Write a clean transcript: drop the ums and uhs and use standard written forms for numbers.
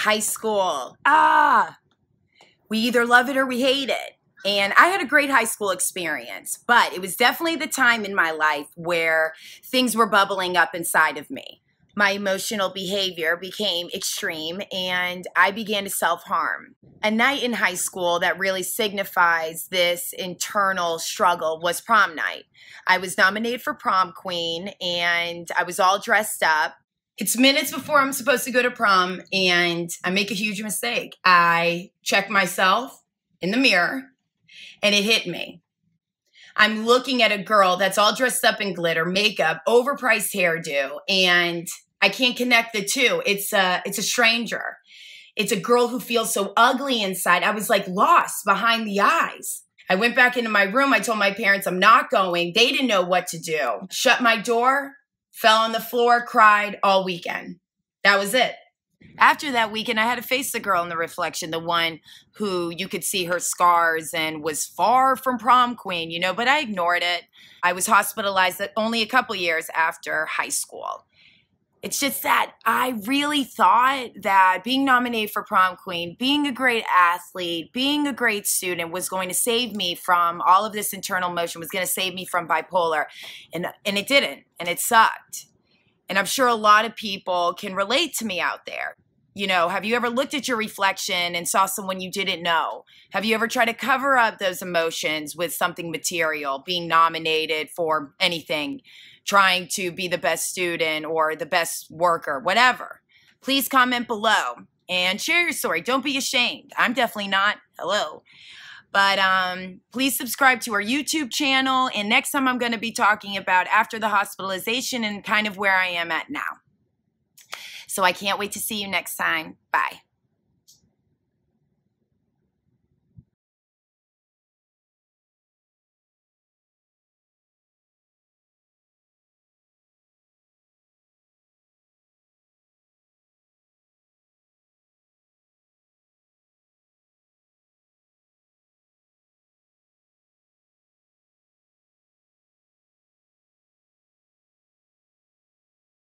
high school. We either love it or we hate it. And I had a great high school experience, but it was definitely the time in my life where things were bubbling up inside of me. My emotional behavior became extreme and I began to self-harm. A night in high school that really signifies this internal struggle was prom night. I was nominated for prom queen and I was all dressed up. It's minutes before I'm supposed to go to prom and I make a huge mistake. I check myself in the mirror and it hit me. I'm looking at a girl that's all dressed up in glitter, makeup, overpriced hairdo, and I can't connect the two. It's a stranger. It's a girl who feels so ugly inside. I was like lost behind the eyes. I went back into my room. I told my parents I'm not going. They didn't know what to do. Shut my door, fell on the floor, cried all weekend. That was it. After that weekend, I had to face the girl in the reflection, the one who you could see her scars and was far from prom queen, you know, but I ignored it. I was hospitalized only a couple years after high school. It's just that I really thought that being nominated for prom queen, being a great athlete, being a great student was going to save me from all of this internal motion, was going to save me from bipolar. And it didn't, and it sucked. And I'm sure a lot of people can relate to me out there. You know, have you ever looked at your reflection and saw someone you didn't know? Have you ever tried to cover up those emotions with something material, being nominated for anything, trying to be the best student or the best worker, whatever? Please comment below and share your story. Don't be ashamed. I'm definitely not. Hello. But please subscribe to our YouTube channel. And next time I'm going to be talking about after the hospitalization and kind of where I am at now. So I can't wait to see you next time. Bye.